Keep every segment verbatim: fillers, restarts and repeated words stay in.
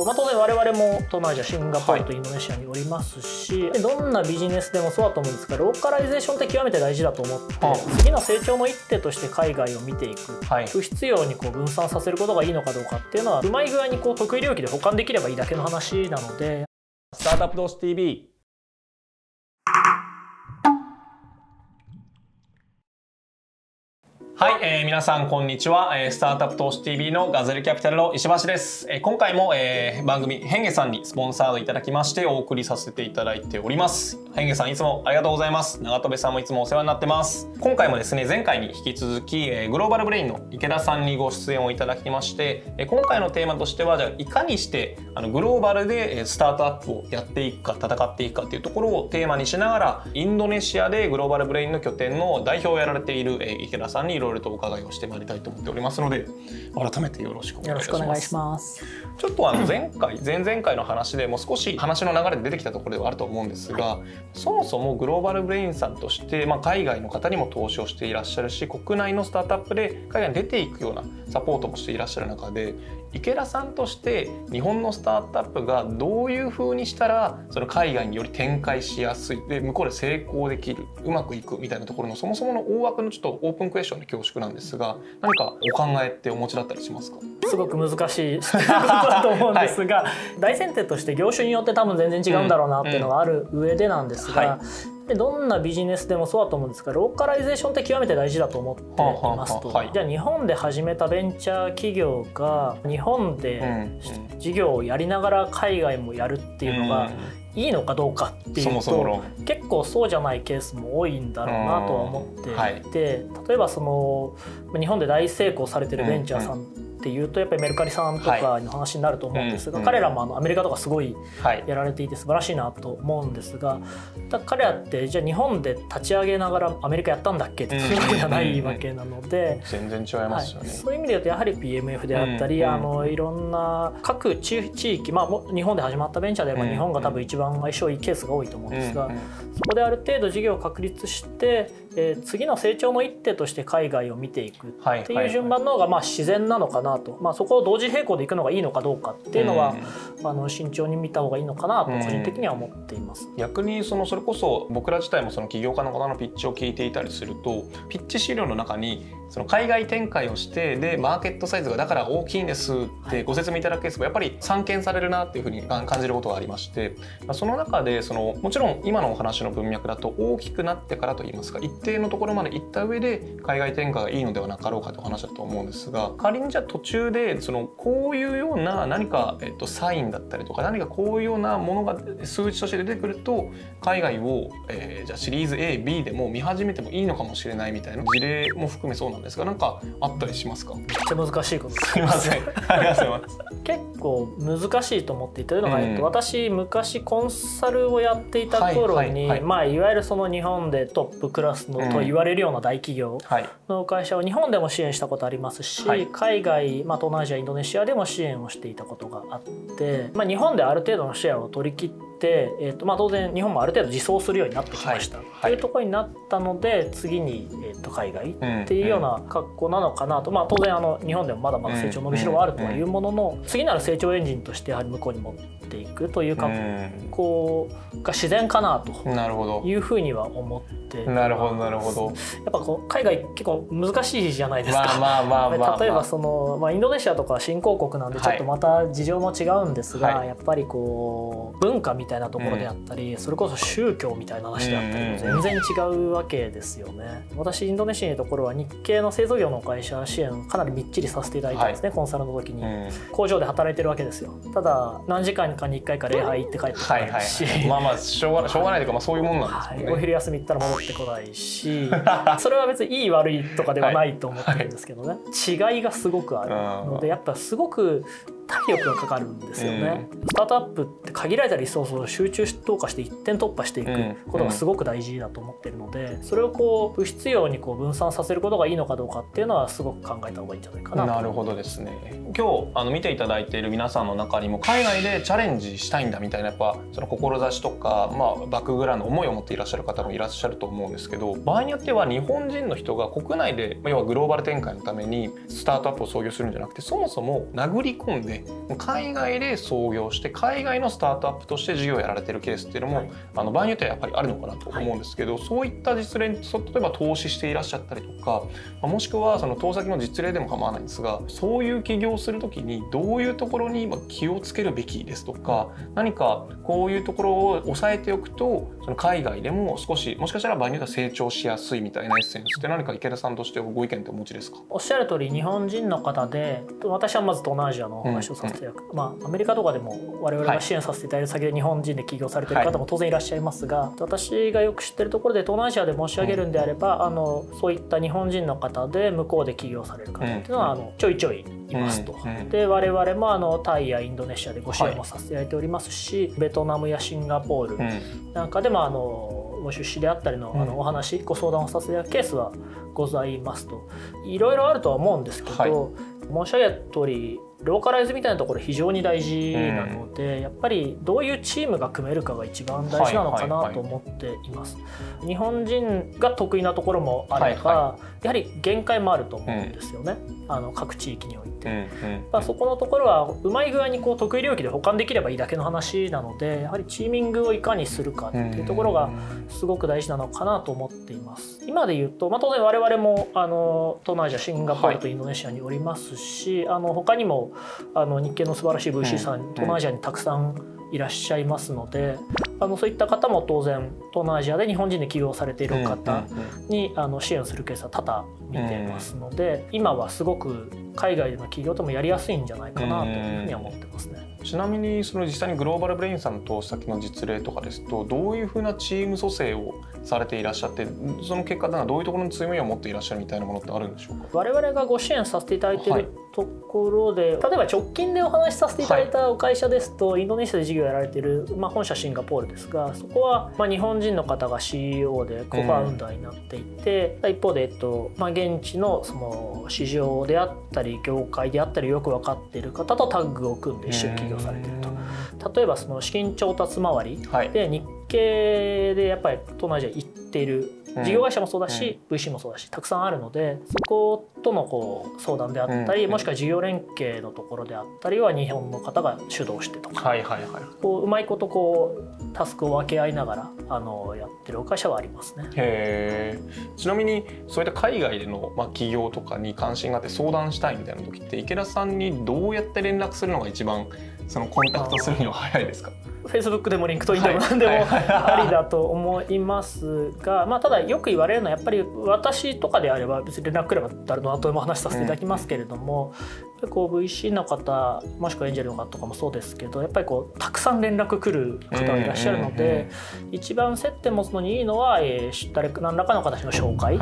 と、まあ、当然我々も東南アジアシンガポールとインドネシアにおりますし、はい、どんなビジネスでもそうだと思うんですが、ローカライゼーションって極めて大事だと思って、はい、次の成長の一手として海外を見ていく、はい、不必要にこう分散させることがいいのかどうかっていうのは、うまい具合にこう得意領域で補完できればいいだけの話なので。スタートアップ同士 ティーブイ。はい、えー、皆さんこんにちは、えー、スタートアップ投資 ティーブイ のガゼルキャピタルの石橋です、えー、今回も、えー、番組ヘンゲさんにスポンサードいただきましてお送りさせていただいております。ヘンゲさんいつもありがとうございます。長戸部さんもいつもお世話になってます。今回もですね、前回に引き続き、えー、グローバルブレインの池田さんにご出演をいただきまして、えー、今回のテーマとしては、じゃあいかにしてあのグローバルでスタートアップをやっていくか戦っていくかっていうところをテーマにしながら、インドネシアでグローバルブレインの拠点の代表をやられている、えー、池田さんにいろいろとお伺いをしてまいりたいと思っておりますので、改めてよろしくお願いします。ちょっとあの前回前々回の話でも少し話の流れで出てきたところではあると思うんですが、はい、そもそもグローバルブレインさんとして、まあ、海外の方にも投資をしていらっしゃるし、国内のスタートアップで海外に出ていくようなサポートもしていらっしゃる中で、池田さんとして日本のスタートアップがどういうふうにしたらその海外により展開しやすいで、向こうで成功できる、うまくいくみたいなところのそもそもの大枠のちょっとオープンクエスチョンで恐縮なんですが、何かお考えってお持ちだったりしますか？すごく難しいことだと思うんですが、はい、大前提として業種によって多分全然違うんだろうなっていうのがある上でなんですが、うんうん、はい、でどんなビジネスでもそうだと思うんですが、ローカライゼーションって極めて大事だと思っていますと。じゃあ日本で始めたベンチャー企業が日本で事業をやりながら海外もやるっていうのがいいのかどうかっていうと、結構そうじゃないケースも多いんだろうなとは思っていて、例えばその日本で大成功されてるベンチャーさんっていうと、やっぱりメルカリさんとかの話になると思うんですが、彼らもあのアメリカとかすごいやられていて素晴らしいなと思うんですが、だから彼らってじゃあ日本で立ち上げながらアメリカやったんだっけっていうわけじゃないわけなので、全然違いますよね。はい、そういう意味で言うとやはり ピーエムエフ であったり、あのいろんな各地域、まあ日本で始まったベンチャーであれば日本が多分一番相性いいケースが多いと思うんですが、そこである程度事業を確立して、えー、次の成長の一手として海外を見ていくっていう順番の方がまあ自然なのかな。とまあ、そこを同時並行でいくのがいいのかどうかっていうのは、うん、あの慎重に見た方がいいのかなと個人的には思っています。うん、逆にそのそれこそ僕ら自体もその起業家の方のピッチを聞いていたりすると、ピッチ資料の中にその海外展開をしてでマーケットサイズがだから大きいんですってご説明いただくケースもやっぱり散見されるなっていうふうに感じることがありまして、その中でそのもちろん今のお話の文脈だと大きくなってからといいますか、一定のところまで行った上で海外展開がいいのではなかろうかという話だと思うんですが、仮にじゃあ途中でそのこういうような何かえっとサインだったりとか、何かこういうようなものが数値として出てくると海外をえじゃあシリーズ エービー でも見始めてもいいのかもしれないみたいな事例も含めそうなんですですが、なんかあったりしますか？めっちゃ難しいことです。すみません。ありがとうございます。結構難しいと思っていたのが、うん、私昔コンサルをやっていた頃に、まあいわゆるその日本でトップクラスのと言われるような大企業の会社を日本でも支援したことありますし、はい、海外、まあ東南アジア、インドネシアでも支援をしていたことがあって、まあ日本である程度のシェアを取り切って。でえーとまあ、当然日本もある程度自走するようになってきました、はいはい、というところになったので、次に、えーと海外っていうような格好なのかなと、うんうん、まあ当然あの日本でもまだまだ成長伸びしろはあるとはいうものの、次なる成長エンジンとしてやはり向こうに持っていくという格好が自然かなというふうには思ってます。なるほどなるほど。やっぱこう海外結構難しいじゃないですか。例えばその、まあ、インドネシアとか新興国なんでちょっとまた事情も違うんですが、はい、やっぱりこう文化みたいなところであったり、うん、それこそ宗教みたいな話であったりも全然違うわけですよね。うんうん、私インドネシアのところは日系の製造業の会社支援をかなりみっちりさせていただいたんですね、はい、コンサルの時に、うん、工場で働いてるわけですよ。ただ何時間かにいっかいか礼拝行って帰ってこないし、まあまあしょうがないというか、まあ、そういうもんなんですよね。はい、お昼休み行ったら戻ってこないしそれは別にいい悪いとかではないと思ってるんですけどね、はいはい、違いがすごくあるので、やっぱすごく体力がかかるんですよね。うん、スタートアップって限られたリソースを集中投下して一点突破していくことがすごく大事だと思ってるので、それをこう不必要にこう分散させることがいいのかどうかっていうのはすごく考えた方がいいんじゃないかなと。なるほどですね。今日あの見ていただいている皆さんの中にも海外でチャレンジしたいんだみたいな、やっぱその志とか、まあ、バックグラウンド思いを持っていらっしゃる方もいらっしゃると思うんですけど、場合によっては日本人の人が国内で要はグローバル展開のためにスタートアップを創業するんじゃなくて、そもそも殴り込んでね、海外で創業して海外のスタートアップとして事業をやられてるケースっていうのも、はい、あの場合によってはやっぱりあるのかなと思うんですけど、はい、そういった実例に例えば投資していらっしゃったりとか、もしくはその投資先の実例でも構わないんですが、そういう起業をする時にどういうところに気をつけるべきですとか、何かこういうところを抑えておくとその海外でも少しもしかしたら場合によっては成長しやすいみたいなエッセンスって、何か池田さんとしてご意見ってお持ちですか？おっしゃる通り日本人の方で、私はまず東南アジアの話をさせていただく、うんうん、まあ、アメリカとかでも我々が支援させていただいる先で日本人で起業されている方も当然いらっしゃいますが、はい、私がよく知ってるところで東南アジアで申し上げるんであれば、うん、あのそういった日本人の方で向こうで起業される方っていうのは、うん、あのちょいちょいいますと。うんうん、で我々もあのタイやインドネシアでご支援もさせていただいておりますし、はい、ベトナムやシンガポールなんかでもあのご出資であったり の, あのお話、うん、ご相談をさせていただくケースはございますと。いろいろあるとは思うんですけど、はい、申し上げた通りローカライズみたいなところ非常に大事なので、うん、やっぱりどういうチームが組めるかが一番大事なのかなと思っています。日本人が得意なところもあれば、はいはい、やはり限界もあると思うんですよね、うん、あの各地域において。そこのところはうまい具合にこう得意領域で補完できればいいだけの話なので、やはりチーミングをいかにするかっていうところがすごく大事なのかなと思っています。今で言うと、まあ、当然我々もあの東南アジアシンガポールとインドネシアにおりますし、はい、あの他にもあの日系の素晴らしい ブイシー さん、うん、東南アジアにたくさんいらっしゃいますので、あのそういった方も当然東南アジアで日本人で起業されている方にあの支援するケースは多々見てますので、今はすごく海外での起業ともやりやすいんじゃないかなというふうには思ってますね。ちなみにその実際にグローバルブレインさんの投資先の実例とかですと、どういうふうなチーム組成をされていらっしゃって、その結果どういうところに強みを持っていらっしゃるみたいなものってあるんでしょうか？我々がご支援させていただいているところで、はい、例えば直近でお話しさせていただいたお会社ですと、はい、インドネシアで事業をやられている、まあ、本社シンガポールですが、そこはまあ日本人の方が シーイーオー でコファウンダーになっていて、うん、一方で、えっとまあ、現地のその市場であったり業界であったりよく分かっている方とタッグを組んで一緒に起業されていると。例えばその資金調達周りで日系でやっぱり東南アジア行っている事業会社もそうだし、うん、ブイシー もそうだしたくさんあるので、そことのこう相談であったり、うん、もしくは事業連携のところであったりは日本の方が主導してとか、うまいことこうタスクを分け合いながらあのやってるお会社はありますね。へー。ちなみにそういった海外での、まあ、企業とかに関心があって相談したいみたいな時って、池田さんにどうやって連絡するのが一番そのコンタクトするには早いですか？フェイスブックでもリンクトインでも何でもありだと思いますが、まあ、ただよく言われるのはやっぱり私とかであれば別に連絡くれば誰の後でも話させていただきますけれども、うん、こう ブイシー の方もしくはエンジェルの方とかもそうですけど、やっぱりこうたくさん連絡くる方がいらっしゃるので、一番接点持つのにいいのは、えー、誰か何らかの形の紹介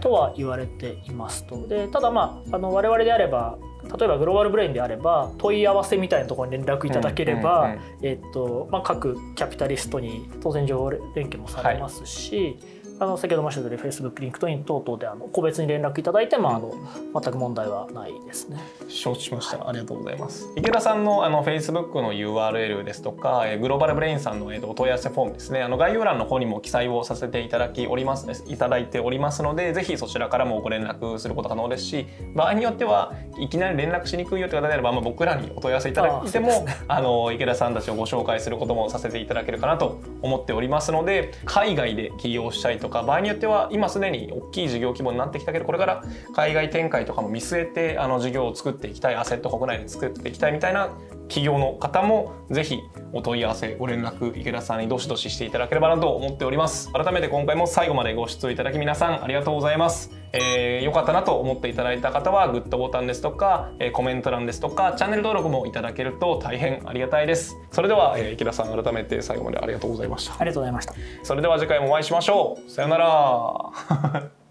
とは言われていますと。でただ、まあ、あの我々であれば例えばグローバルブレインであれば問い合わせみたいなところに連絡いただければ、各キャピタリストに当然情報連携もされますし、はい、あの先ほど申し上げたように Facebook、LinkedIn 等々であの個別に連絡いただいても、うん、あの全く問題はないですね。承知しました、はい、ありがとうございます。池田さんのあの Facebook の ユーアールエル ですとか、グローバルブレインさんのえっとお問い合わせフォームですね、あの概要欄の方にも記載をさせていただきおりますいただいておりますので、ぜひそちらからもご連絡すること可能ですし、場合によってはいきなり連絡しにくいよという方であれば、まあ、僕らにお問い合わせいただいてもあの池田さんたちをご紹介することもさせていただけるかなと思っておりますので、海外で起業したいとか、場合によっては今すでに大きい事業規模になってきたけどこれから海外展開とかも見据えてあの事業を作っていきたい、アセット国内で作っていきたいみたいな企業の方もぜひお問い合わせご連絡池田さんにどしどししていただければなと思っております。改めて今回も最後までご視聴いただき皆さんありがとうございます。えー、良かったなと思っていただいた方はグッドボタンですとか、えー、コメント欄ですとかチャンネル登録もいただけると大変ありがたいです。それでは、えー、池田さん改めて最後までありがとうございました。ありがとうございました。それでは次回もお会いしましょう。さよなら。